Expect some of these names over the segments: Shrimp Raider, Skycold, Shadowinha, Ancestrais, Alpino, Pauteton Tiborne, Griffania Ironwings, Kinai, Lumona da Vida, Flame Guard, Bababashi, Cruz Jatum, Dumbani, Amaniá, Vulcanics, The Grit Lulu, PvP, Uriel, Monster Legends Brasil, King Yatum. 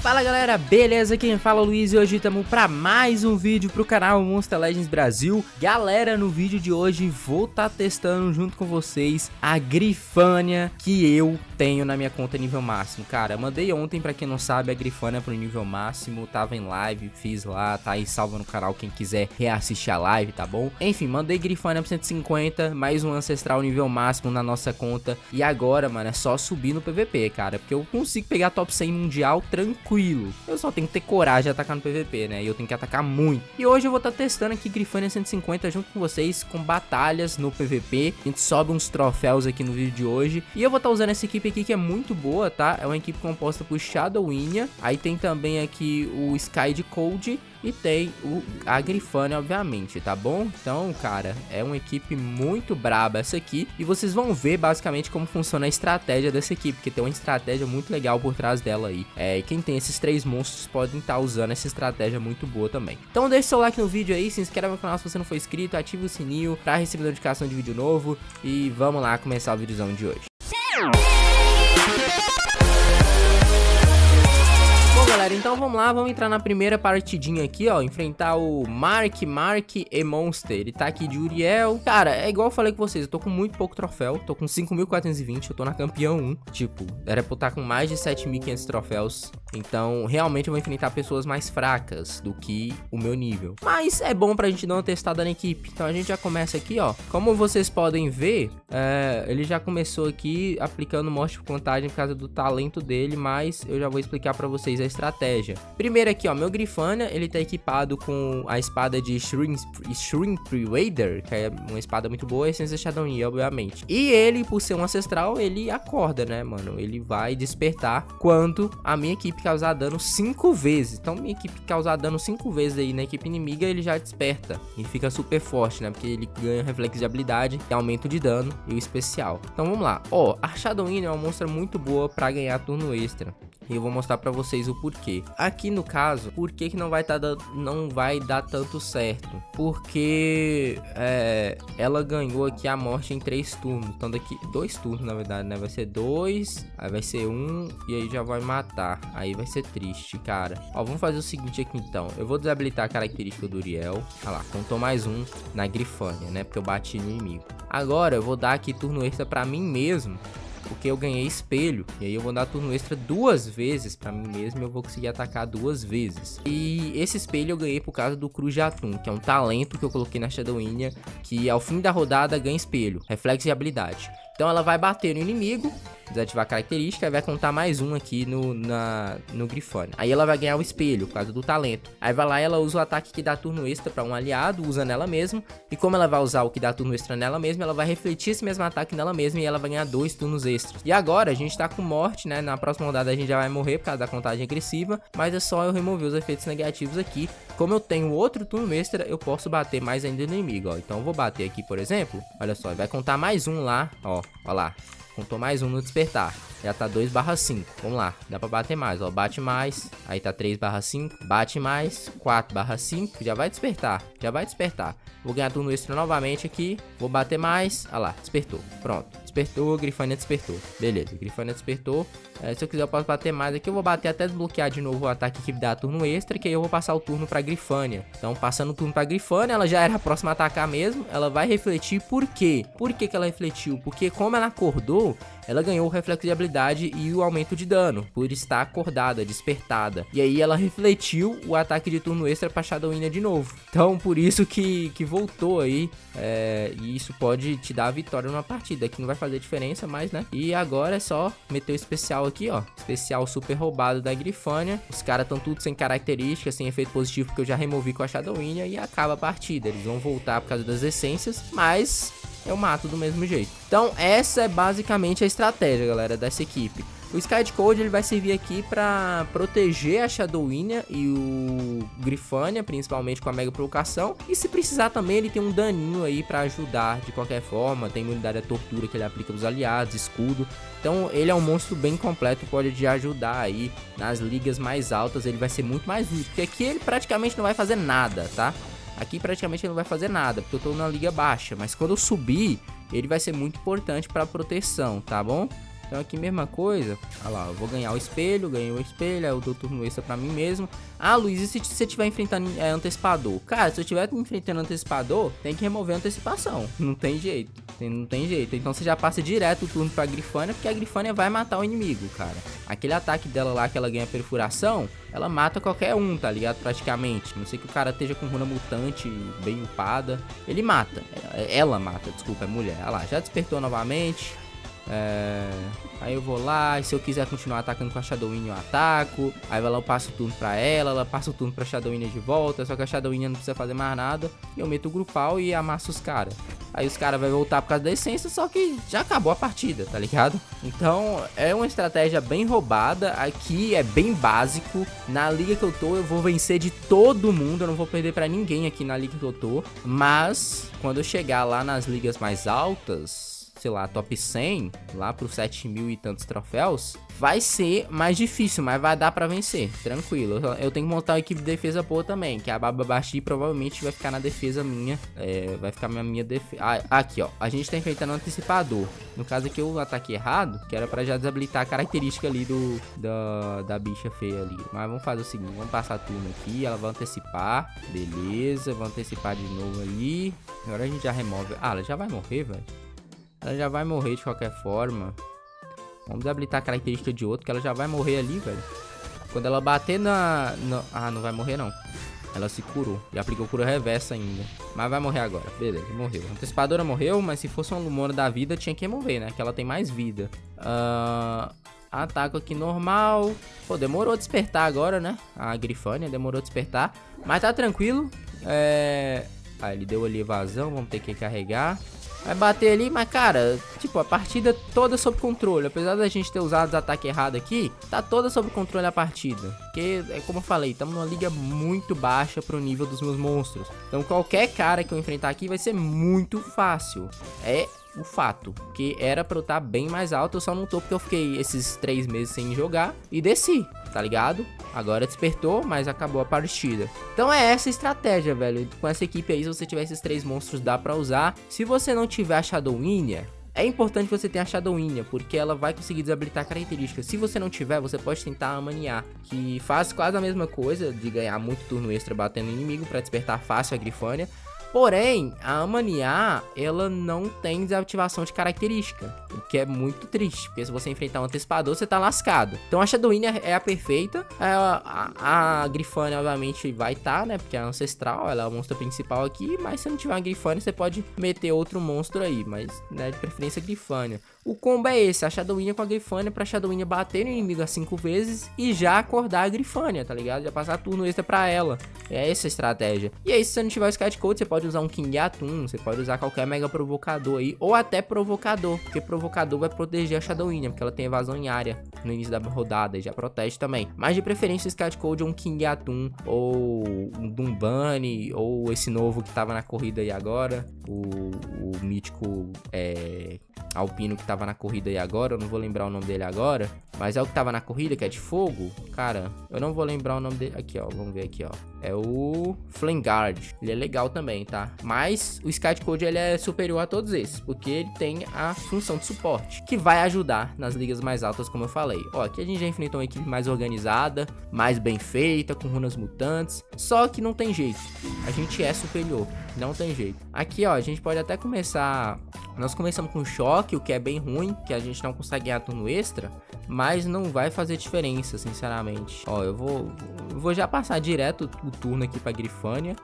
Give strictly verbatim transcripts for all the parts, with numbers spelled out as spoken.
Fala galera, beleza? Quem fala é o Luiz e hoje estamos para mais um vídeo para o canal Monster Legends Brasil. Galera, no vídeo de hoje vou estar tá testando junto com vocês a Griffania que eu tenho na minha conta nível máximo. Cara, mandei ontem, para quem não sabe, a Griffania pro nível máximo, tava em live, fiz lá, tá aí salva no canal quem quiser reassistir a live, tá bom? Enfim, mandei Griffania pro cento e cinquenta, mais um ancestral nível máximo na nossa conta e agora, mano, é só subir no P V P, cara, porque eu consigo pegar top cem mundial tranquilo. Eu só tenho que ter coragem de atacar no P V P, né? E eu tenho que atacar muito. E hoje eu vou estar tá testando aqui Griffania cento e cinquenta junto com vocês, com batalhas no P V P. A gente sobe uns troféus aqui no vídeo de hoje. E eu vou estar tá usando essa equipe aqui que é muito boa, tá? É uma equipe composta por Shadowinha. Aí tem também aqui o Skycold. E tem o, a Griffania, obviamente, tá bom? Então, cara, é uma equipe muito braba essa aqui. E vocês vão ver, basicamente, como funciona a estratégia dessa equipe. Porque tem uma estratégia muito legal por trás dela aí. É, e quem tem esses três monstros podem estar usando essa estratégia muito boa também. Então, deixa o seu like no vídeo aí. Se inscreve no canal se você não for inscrito. Ativa o sininho pra receber notificação de vídeo novo. E vamos lá começar o videozão de hoje. Galera, então vamos lá, vamos entrar na primeira partidinha aqui, ó, enfrentar o Mark, Mark e Monster. Ele tá aqui de Uriel, cara, é igual eu falei com vocês, eu tô com muito pouco troféu, tô com cinco mil quatrocentos e vinte, eu tô na campeão um, tipo, era pra eu estar com mais de sete mil e quinhentos troféus, então realmente eu vou enfrentar pessoas mais fracas do que o meu nível, mas é bom pra gente dar uma testada na equipe. Então a gente já começa aqui, ó, como vocês podem ver, é, ele já começou aqui aplicando morte por contagem por causa do talento dele, mas eu já vou explicar pra vocês a estratégia. Estratégia. Primeiro aqui, ó, meu Griffania, ele tá equipado com a espada de Shrimp, Shrimp Raider, que é uma espada muito boa, a essência Shadowinha, obviamente. E ele, por ser um ancestral, ele acorda, né, mano? Ele vai despertar quando a minha equipe causar dano cinco vezes. Então, minha equipe causar dano cinco vezes aí na equipe inimiga, ele já desperta. E fica super forte, né? Porque ele ganha reflexo de habilidade, aumento de dano e o especial. Então, vamos lá. Ó, a Shadowinha é uma monstra muito boa pra ganhar turno extra. E eu vou mostrar pra vocês o porquê. Aqui no caso, por que que não vai, tá dando, não vai dar tanto certo? Porque é, ela ganhou aqui a morte em três turnos. Então daqui, dois turnos na verdade, né? Vai ser dois, aí vai ser um e aí já vai matar. Aí vai ser triste, cara. Ó, vamos fazer o seguinte aqui então. Eu vou desabilitar a característica do Uriel. Olha lá, contou mais um na Griffania, né? Porque eu bati no inimigo. Agora eu vou dar aqui turno extra pra mim mesmo. Porque eu ganhei espelho. E aí eu vou dar turno extra duas vezes pra mim mesmo. Eu vou conseguir atacar duas vezes. E esse espelho eu ganhei por causa do Cruz Jatum, que é um talento que eu coloquei na Shadowinha, que ao fim da rodada ganha espelho, reflexo e habilidade. Então ela vai bater no inimigo, desativar a característica e vai contar mais um aqui no, na, no Griffania. Aí ela vai ganhar o espelho por causa do talento. Aí vai lá, ela usa o ataque que dá turno extra pra um aliado, usa nela mesma. E como ela vai usar o que dá turno extra nela mesma, ela vai refletir esse mesmo ataque nela mesma e ela vai ganhar dois turnos extras. E agora a gente tá com morte, né? Na próxima rodada a gente já vai morrer por causa da contagem agressiva, mas é só eu remover os efeitos negativos aqui. Como eu tenho outro turno extra, eu posso bater mais ainda no inimigo, ó. Então eu vou bater aqui, por exemplo. Olha só, vai contar mais um lá, ó, ó lá. Contou mais um no despertar. Já tá dois barra cinco. Vamos lá. Dá pra bater mais, ó. Bate mais. Aí tá três barra cinco. Bate mais. quatro barra cinco. Já vai despertar. Já vai despertar. Vou ganhar turno extra novamente aqui. Vou bater mais. Olha lá. Despertou. Pronto. Despertou. Griffania despertou. Beleza. Griffania despertou. É, se eu quiser eu posso bater mais aqui. Eu vou bater até desbloquear de novo o ataque que dá turno extra. Que aí eu vou passar o turno pra Griffania. Então passando o turno pra Griffania. Ela já era a próxima a atacar mesmo. Ela vai refletir. Por quê? Por que que ela refletiu? Porque como ela acordou, ela ganhou o reflexo de habilidade e o aumento de dano, por estar acordada, despertada. E aí ela refletiu o ataque de turno extra pra Shadowinha de novo. Então por isso que, que voltou aí, é, e isso pode te dar a vitória numa partida, que não vai fazer diferença mais, né? E agora é só meter o especial aqui, ó. Especial super roubado da Griffania. Os caras estão tudo sem características, sem efeito positivo, que eu já removi com a Shadowinha e acaba a partida. Eles vão voltar por causa das essências, mas eu mato do mesmo jeito. Então essa é basicamente a estratégia, galera, dessa equipe. O Skycold, ele vai servir aqui pra proteger a Shadowinha e o Griffania, principalmente com a Mega Provocação. E se precisar também, ele tem um daninho aí pra ajudar de qualquer forma. Tem imunidade à tortura que ele aplica nos aliados, escudo. Então ele é um monstro bem completo e pode te ajudar aí nas ligas mais altas. Ele vai ser muito mais útil, porque aqui ele praticamente não vai fazer nada, tá? Aqui praticamente ele não vai fazer nada, porque eu tô na liga baixa. Mas quando eu subir, ele vai ser muito importante pra proteção, tá bom? Então aqui mesma coisa, olha lá, eu vou ganhar o espelho, ganhei o espelho, aí eu dou turno extra pra mim mesmo. Ah, Luiz, e se você estiver enfrentando é, antecipador? Cara, se eu estiver enfrentando antecipador, tem que remover a antecipação, não tem jeito, tem, não tem jeito. Então você já passa direto o turno pra Griffania, porque a Griffania vai matar o inimigo, cara. Aquele ataque dela lá que ela ganha perfuração, ela mata qualquer um, tá ligado? Praticamente, não sei que o cara esteja com runa mutante bem upada, ele mata, ela mata, desculpa, é mulher. Olha lá, já despertou novamente. É... Aí eu vou lá, e se eu quiser continuar atacando com a Shadowinha eu ataco. Aí vai lá, eu passo o turno pra ela, ela passa o turno pra Shadowinha de volta. Só que a Shadowinha não precisa fazer mais nada. E eu meto o grupal e amasso os caras. Aí os caras vão voltar por causa da essência, só que já acabou a partida, tá ligado? Então é uma estratégia bem roubada. Aqui é bem básico. Na liga que eu tô eu vou vencer de todo mundo, eu não vou perder pra ninguém aqui na liga que eu tô. Mas quando eu chegar lá nas ligas mais altas, sei lá, top cem, lá pro sete mil e tantos troféus, vai ser mais difícil, mas vai dar pra vencer, tranquilo. Eu tenho que montar uma equipe de defesa boa também, que a Bababashi provavelmente vai ficar na defesa minha, é, vai ficar na minha defesa. Ah, aqui ó, a gente tá enfrentando um antecipador, no caso aqui eu ataquei errado, que era pra já desabilitar a característica ali do, da, da bicha feia ali. Mas vamos fazer o seguinte, vamos passar a turno aqui, ela vai antecipar, beleza, vai antecipar de novo ali, agora a gente já remove. Ah, ela já vai morrer, velho. Ela já vai morrer de qualquer forma. Vamos habilitar a característica de outro, que ela já vai morrer ali, velho. Quando ela bater na... na... Ah, não vai morrer não. Ela se curou. E aplicou cura reversa ainda. Mas vai morrer agora. Beleza, morreu. A antecipadora morreu, mas se fosse uma Lumona da Vida, tinha que remover, né? Que ela tem mais vida. Ahn... Uh... Ataco aqui normal. Pô, demorou a despertar agora, né? A Griffania demorou a despertar. Mas tá tranquilo. É... Ah, ele deu ali evasão. Vamos ter que carregar. Vai bater ali, mas cara, tipo, a partida toda sob controle. Apesar da gente ter usado os ataques errados aqui, tá toda sob controle a partida. Porque, é como eu falei, estamos numa liga muito baixa pro nível dos meus monstros. Então qualquer cara que eu enfrentar aqui vai ser muito fácil. É o fato, que era pra eu estar bem mais alto, eu só não tô porque eu fiquei esses três meses sem jogar e desci, tá ligado? Agora despertou, mas acabou a partida. Então é essa a estratégia, velho. Com essa equipe aí, se você tiver esses três monstros, dá pra usar. Se você não tiver a Shadowinha, é importante que você tenha a Shadowinha, porque ela vai conseguir desabilitar características. Se você não tiver, você pode tentar a Amaniá, que faz quase a mesma coisa, de ganhar muito turno extra batendo inimigo pra despertar fácil a Griffania. Porém, a Amaniá, ela não tem desativação de característica, o que é muito triste, porque se você enfrentar um antecipador, você tá lascado. Então a Shadowinha é a perfeita, a, a, a Griffania obviamente vai estar, tá, né, porque é ancestral, ela é o monstro principal aqui, mas se não tiver uma Griffania, você pode meter outro monstro aí, mas né, de preferência Griffania. O combo é esse, a Shadowinha com a Griffania, pra Shadowinha bater no inimigo as cinco vezes e já acordar a Griffania, tá ligado? Já passar turno extra pra ela, é essa a estratégia. E aí, se você não tiver o Skycold, você pode Pode usar um King Yatum, você pode usar qualquer mega provocador aí, ou até provocador, porque provocador vai proteger a Shadowinha, porque ela tem evasão em área no início da rodada e já protege também. Mas de preferência o Skycold é um King Yatum, ou um Dumbani, ou esse novo que tava na corrida aí agora, o, o mítico é, Alpino que tava na corrida aí agora, eu não vou lembrar o nome dele agora, mas é o que tava na corrida, que é de fogo, cara, eu não vou lembrar o nome dele, aqui ó, vamos ver aqui ó, é o Flame Guard, ele é legal também, tá? Mas o Skycold ele é superior a todos esses, porque ele tem a função de suporte, que vai ajudar nas ligas mais altas, como eu falei. Ó, aqui a gente já enfrentou uma equipe mais organizada, mais bem feita, com runas mutantes, só que não tem jeito, a gente é superior, não tem jeito. Aqui ó, a gente pode até começar, nós começamos com choque, o que é bem ruim, que a gente não consegue ganhar turno extra, mas não vai fazer diferença, sinceramente. Ó, eu vou, eu vou já passar direto o turno aqui pra Griffania,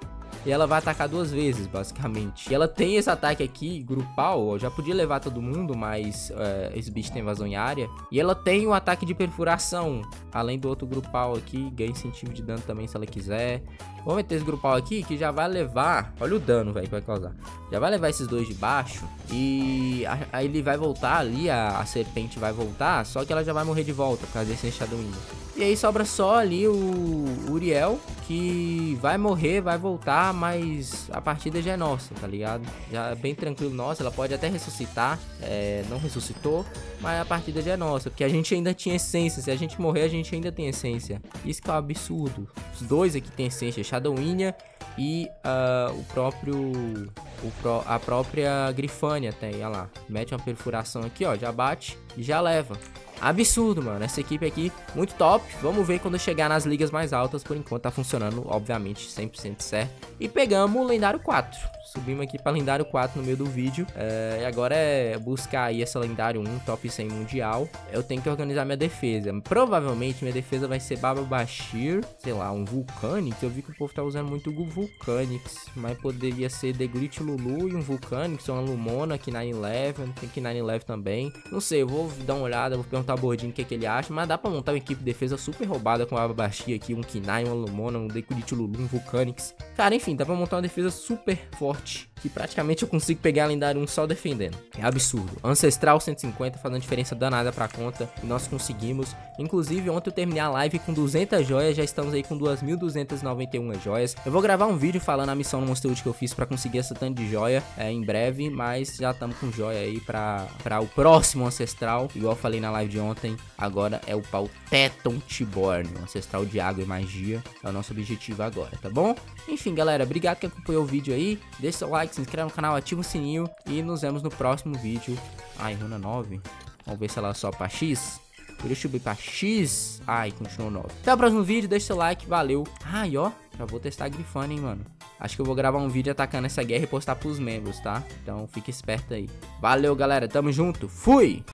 e ela vai atacar duas vezes, basicamente. E ela tem esse ataque aqui, grupal, ó, já podia levar todo mundo, mas é, esse bicho tem invasão em área. E ela tem o ataque de perfuração, além do outro grupal aqui, ganha incentivo de dano também se ela quiser. Vou meter esse grupal aqui, que já vai levar... Olha o dano, velho, que vai causar. Já vai levar esses dois de baixo, e aí ele vai voltar ali, a, a serpente vai voltar, só que ela já vai morrer de volta, por causa desse Shadowinha. E aí sobra só ali o Uriel, que vai morrer, vai voltar, mas a partida já é nossa, tá ligado? Já é bem tranquilo, nossa, ela pode até ressuscitar, é, não ressuscitou, mas a partida já é nossa, porque a gente ainda tinha essência, se a gente morrer a gente ainda tem essência, isso que é um absurdo. Os dois aqui tem essência, Shadowinha e uh, o próprio O pro, a própria Griffania tem, olha lá. Mete uma perfuração aqui, ó, já bate e já leva. Absurdo, mano. Essa equipe aqui, muito top. Vamos ver quando chegar nas ligas mais altas. Por enquanto tá funcionando, obviamente, cem por cento certo. E pegamos o lendário quatro. Subimos aqui pra lendário quatro no meio do vídeo. É, e agora é buscar aí essa lendário um, top cem mundial. Eu tenho que organizar minha defesa. Provavelmente minha defesa vai ser Bababashi, sei lá, um Vulcanics. Eu vi que o povo tá usando muito o Vulcanics, mas poderia ser The Grit Lulu e um Vulcanics, ou uma Lumona, Kinai Eleven, tem Kinai Eleven também. Não sei, eu vou dar uma olhada, vou perguntar ao Bordinho o que, é que ele acha, mas dá pra montar uma equipe de defesa super roubada com a Bababashi aqui, um Kinai, uma Lumona, um The Grit Lulu, um Vulcanics. Cara, enfim, dá pra montar uma defesa super forte, que praticamente eu consigo pegar a lendária um só defendendo. É absurdo. Ancestral cento e cinquenta fazendo diferença danada pra conta. E nós conseguimos. Inclusive ontem eu terminei a live com duzentas joias. Já estamos aí com duas mil duzentas e noventa e uma joias. Eu vou gravar um vídeo falando a missão no Monster Legends que eu fiz pra conseguir essa tanto de joia é, em breve. Mas já estamos com joia aí pra, pra o próximo Ancestral. Igual eu falei na live de ontem, agora é o Pauteton Tiborne, o Ancestral de Água e Magia. É o nosso objetivo agora, tá bom? Enfim, galera, obrigado que acompanhou o vídeo aí. Deixa seu like, se inscreve no canal, ativa o sininho e nos vemos no próximo vídeo. Ai, runa nove. Vamos ver se ela sobe pra X. Por isso eu subi pra X. Ai, continuou nove. Até o próximo vídeo, deixa seu like, valeu. Ai, ó, já vou testar a Griffania, hein, mano. Acho que eu vou gravar um vídeo atacando essa guerra e postar pros membros, tá? Então fica esperto aí. Valeu, galera, tamo junto, fui!